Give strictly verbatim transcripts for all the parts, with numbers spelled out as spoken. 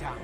down. Down.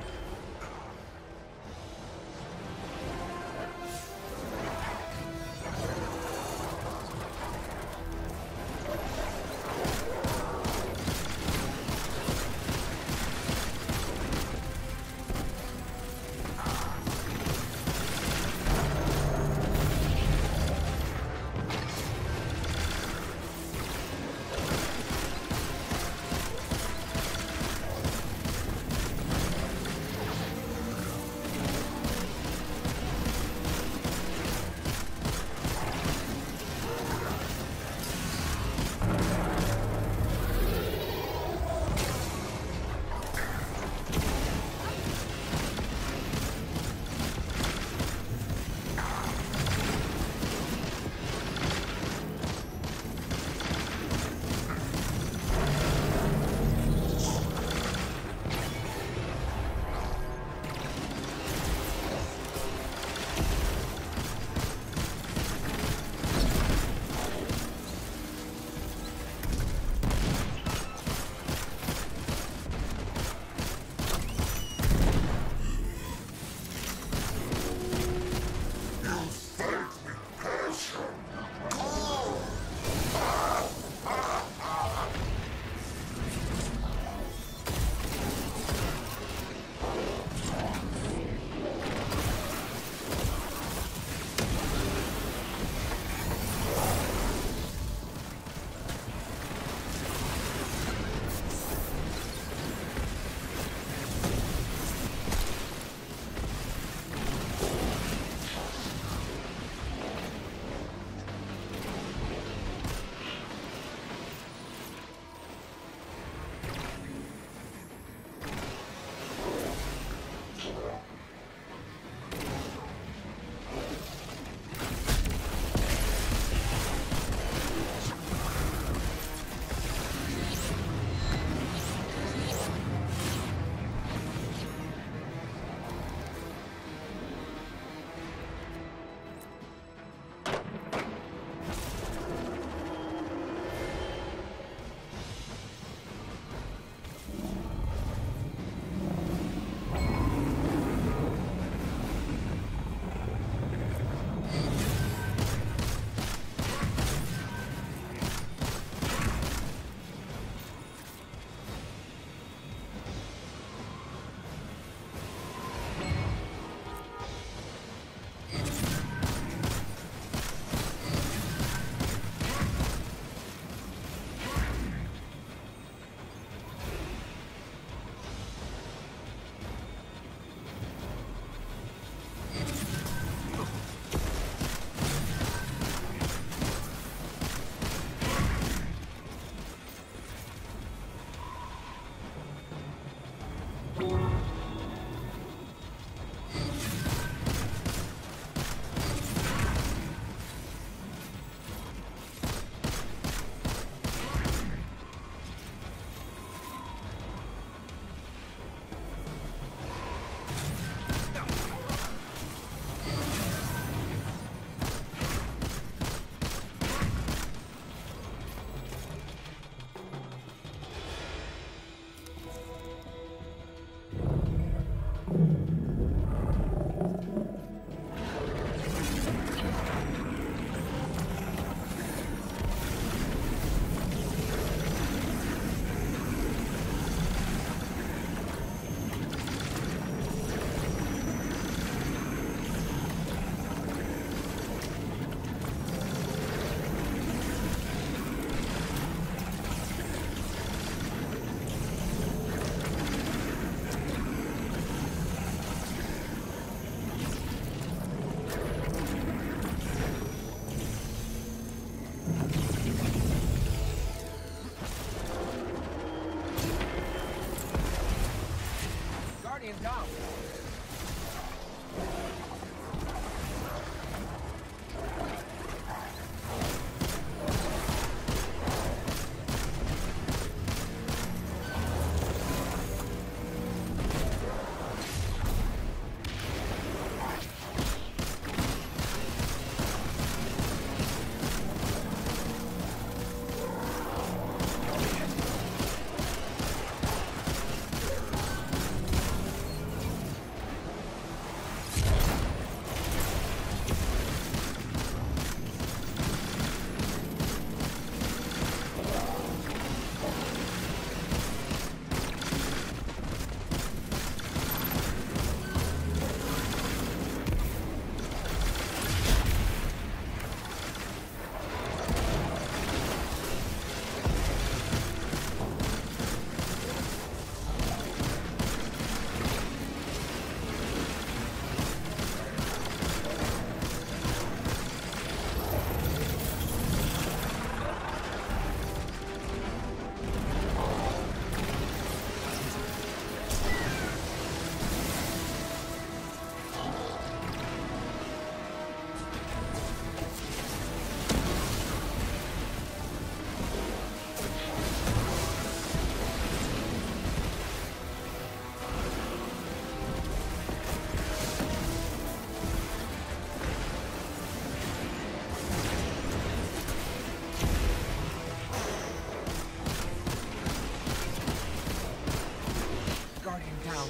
Guardian down.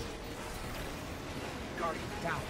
Guardian down.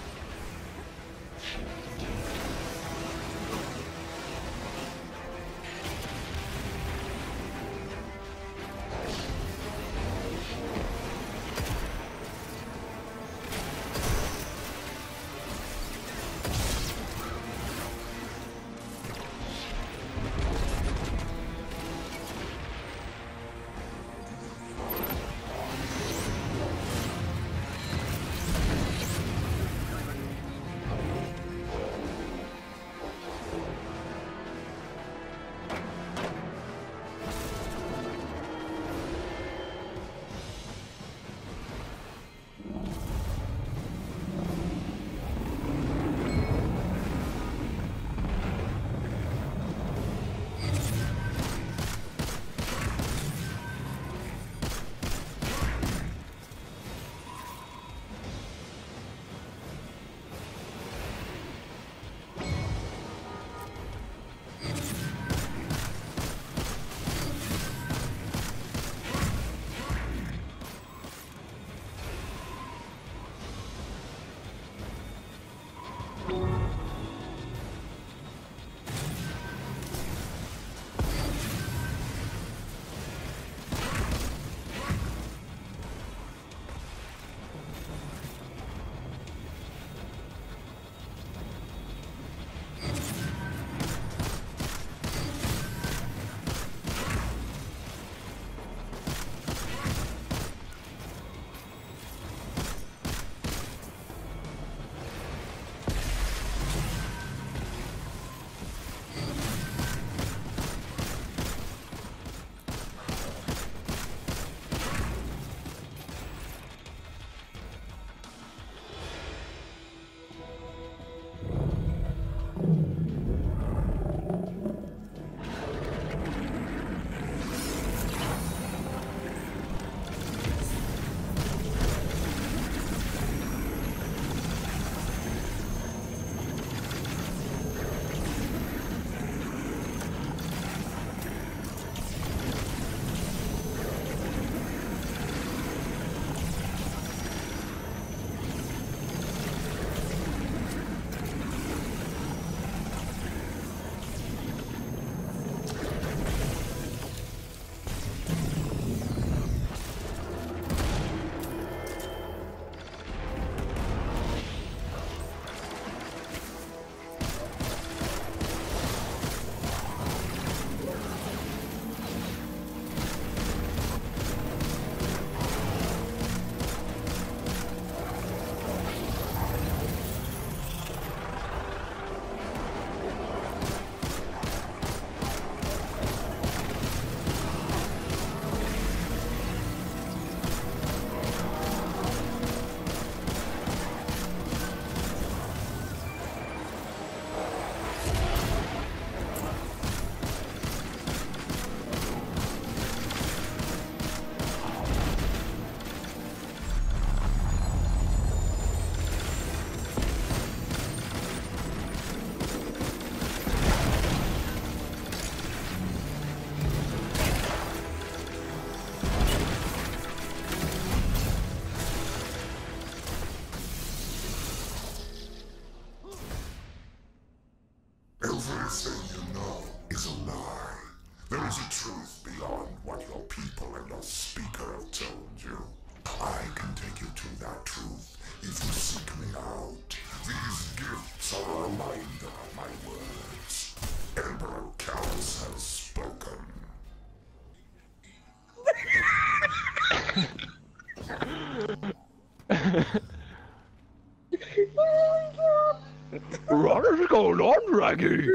What is going on, Raggy?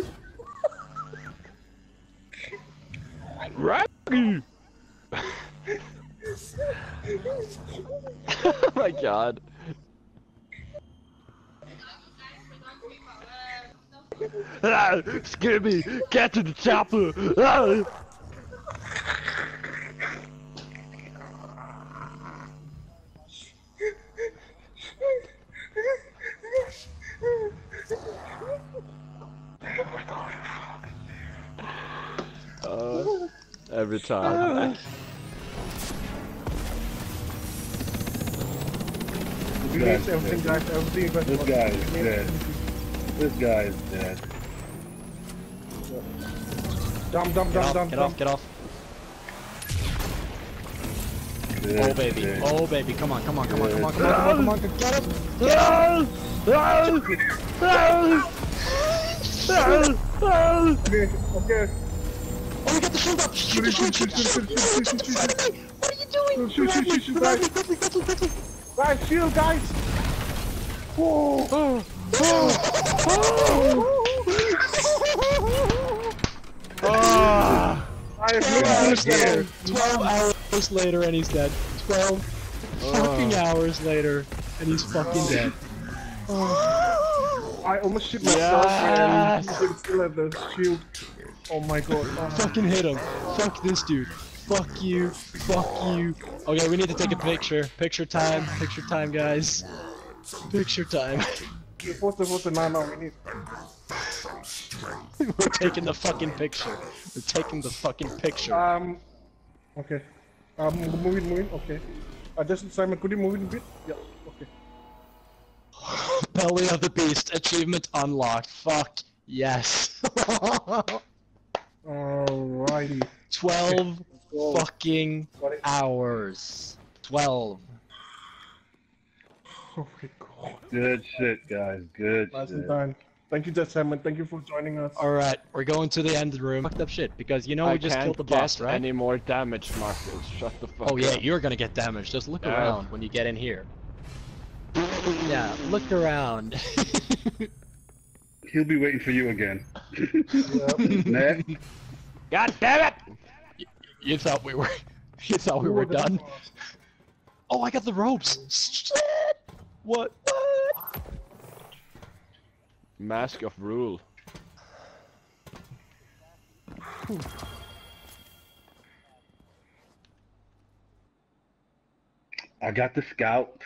Raggy! Oh my god. Ah, Skibby, get to the chopper! Ah. Uh, every time. This guy is everything, dead. Guys, everything, but this guy is dead. This guy is dead. Dump, dump, dump, dump. Get off, get off. Oh baby, oh baby, come on, come on, come on, come on, come on, come on, come on, get up! No! No! No! No! Okay, okay. Oh, we got the shield up! Shoot the shield! Shoot the shield! What are you doing? Shoot, shoot, shoot, shoot, guys! Quickly, quickly, quickly! Guys, shield, guys! Whoa! Oh! Oh! Oh! I have no idea. Twelve hours later and he's dead. Twelve fucking hours later and he's fucking dead. Oh. I almost shit myself and he still had the shield. Oh my god. Oh. Fucking hit him. Fuck this dude. Fuck you. Fuck you. Okay, we need to take a picture. Picture time. Picture time, guys. Picture time. What's the, what's the nine now we need? We're taking the fucking picture. We're taking the fucking picture. Um. Okay. Um, move it, move it. Okay. Uh, just Simon, could you move it a bit? Yeah. Okay. Belly of the Beast. Achievement unlocked. Fuck. Yes. Alrighty. Twelve fucking hours. Twelve. Oh my god. Good shit, guys. Good Last shit. Time. Thank you, Desmond. Thank you for joining us. All right, we're going to the end room. Fucked up shit because you know we I just killed the boss, right? Any more damage, Marcus? Shut the fuck up. Oh yeah, up. You're gonna get damaged. Just look yeah. around when you get in here. Yeah, look around. He'll be waiting for you again. Yep. God damn it! You, you thought we were, you thought we were done. Oh, I got the ropes. Shit! What? What? Mask of Rule. Whew. I got the scout.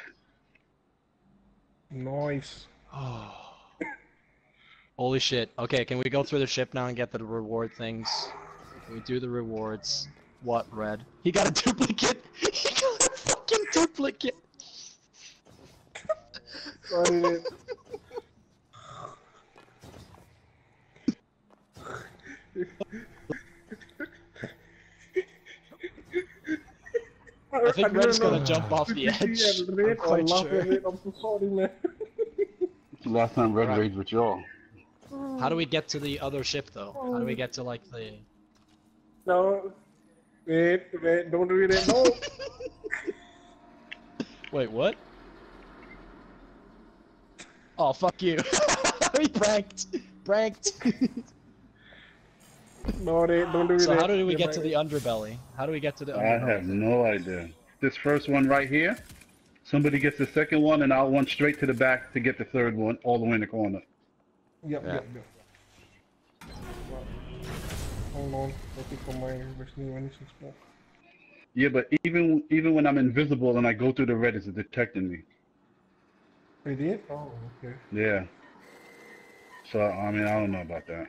Nice. Oh. Holy shit. Okay, can we go through the ship now and get the reward things? Can we do the rewards? What, Red? He got a duplicate! He got a fucking duplicate! Sorry, I think I Red's gonna know. jump off the edge. I'm quite sure. I'm so sorry, man. It's the last time Red right. raids with y'all. How do we get to the other ship, though? How do we get to, like, the... No. Wait, wait, don't do it. No! Wait, what? Oh, fuck you. He pranked. Pranked. No, they, don't do so it. So how do we get to the underbelly? How do we get to the underbelly? I have no idea. This first one right here, somebody gets the second one, and I'll run straight to the back to get the third one all the way in the corner. Yep, yeah. yep, yep. Hold on, looking for my version one six four. Yeah, but even even when I'm invisible and I go through the red, it's detecting me. It is? Oh, okay. Yeah. So, I mean, I don't know about that.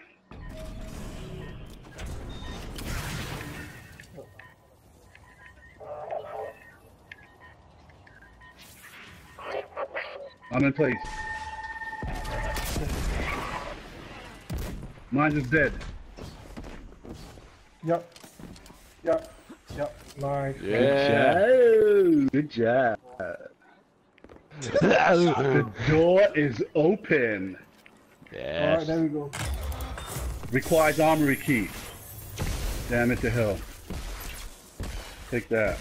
I'm in place. Mine is dead. Yep. Yep. Yep. Nice. Yeah. Good job. Good job. The door is open. Yes. Alright, there we go. Requires armory key. Damn it to hell. Take that.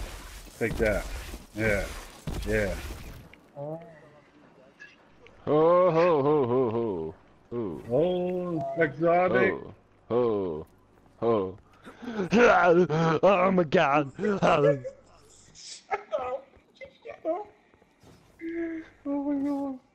Take that. Yeah. Yeah. Oh. Ho ho ho ho ho. Ooh. Oh, exotic! Oh, oh, oh! Oh my God! Oh. Shut up! Shut up! Oh my God!